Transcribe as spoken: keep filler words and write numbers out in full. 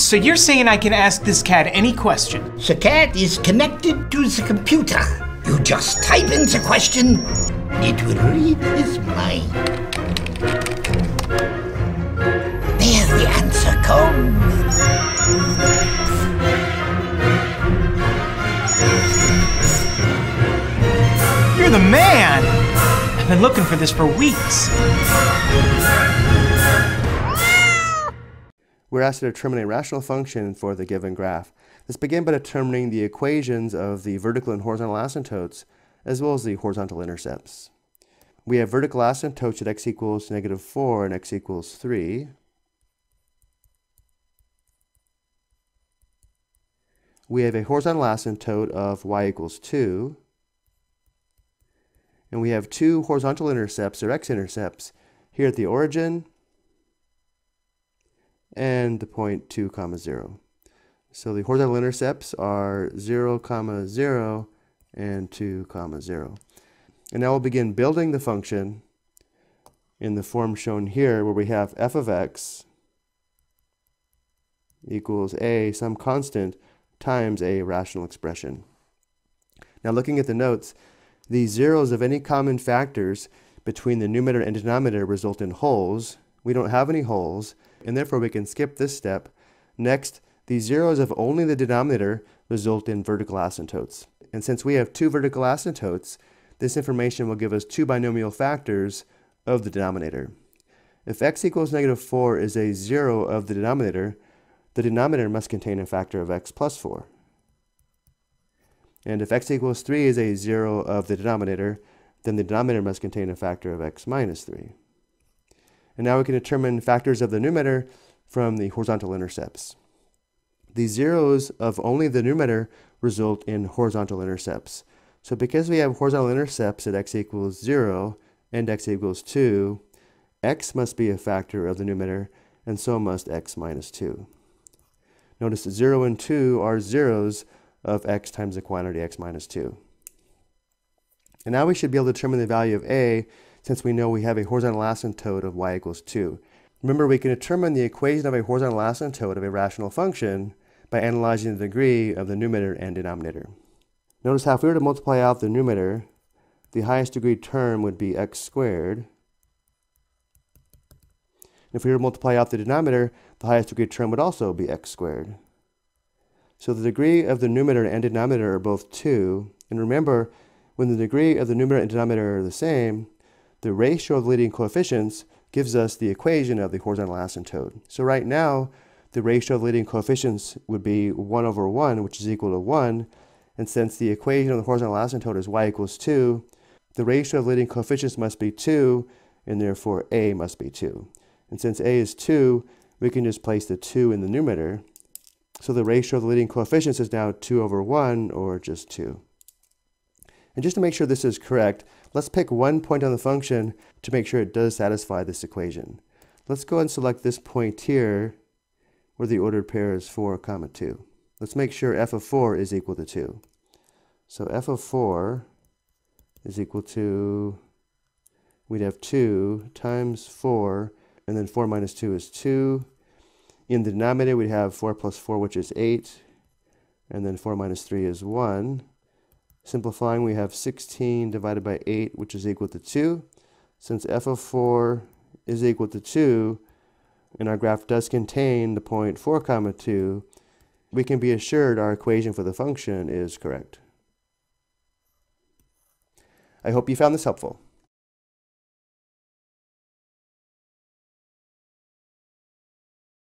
So you're saying I can ask this cat any question? The cat is connected to the computer. You just type in the question, it will read his mind. There the answer comes. The man! I've been looking for this for weeks. We're asked to determine a rational function for the given graph. Let's begin by determining the equations of the vertical and horizontal asymptotes, as well as the horizontal intercepts. We have vertical asymptotes at x equals negative four and x equals three. We have a horizontal asymptote of y equals two. And we have two horizontal intercepts, or x-intercepts, here at the origin and the point two comma zero. So the horizontal intercepts are zero comma zero and two comma zero. And now we'll begin building the function in the form shown here, where we have f of x equals a, some constant, times a rational expression. Now looking at the notes, the zeros of any common factors between the numerator and denominator result in wholes. We don't have any wholes, and therefore we can skip this step. Next, the zeros of only the denominator result in vertical asymptotes. And since we have two vertical asymptotes, this information will give us two binomial factors of the denominator. If x equals negative four is a zero of the denominator, the denominator must contain a factor of x plus four. And if x equals three is a zero of the denominator, then the denominator must contain a factor of x minus three. And now we can determine factors of the numerator from the horizontal intercepts. The zeros of only the numerator result in horizontal intercepts. So because we have horizontal intercepts at x equals zero and x equals two, x must be a factor of the numerator, and so must x minus two. Notice that zero and two are zeros of x times the quantity x minus two. And now we should be able to determine the value of a, since we know we have a horizontal asymptote of y equals two. Remember, we can determine the equation of a horizontal asymptote of a rational function by analyzing the degree of the numerator and denominator. Notice how if we were to multiply out the numerator, the highest degree term would be x squared. If we were to multiply out the denominator, the highest degree term would also be x squared. So the degree of the numerator and denominator are both two, and remember, when the degree of the numerator and denominator are the same, the ratio of the leading coefficients gives us the equation of the horizontal asymptote. So right now, the ratio of leading coefficients would be one over one, which is equal to one, and since the equation of the horizontal asymptote is y equals two, the ratio of leading coefficients must be two, and therefore a must be two. And since a is two, we can just place the two in the numerator. So the ratio of the leading coefficients is now two over one, or just two. And just to make sure this is correct, let's pick one point on the function to make sure it does satisfy this equation. Let's go and select this point here, where the ordered pair is four comma two. Let's make sure f of four is equal to two. So f of four is equal to, we'd have two times four, and then four minus two is two. In the denominator, we have four plus four, which is eight, and then four minus three is one. Simplifying, we have sixteen divided by eight, which is equal to two. Since f of four is equal to two, and our graph does contain the point four comma two, we can be assured our equation for the function is correct. I hope you found this helpful.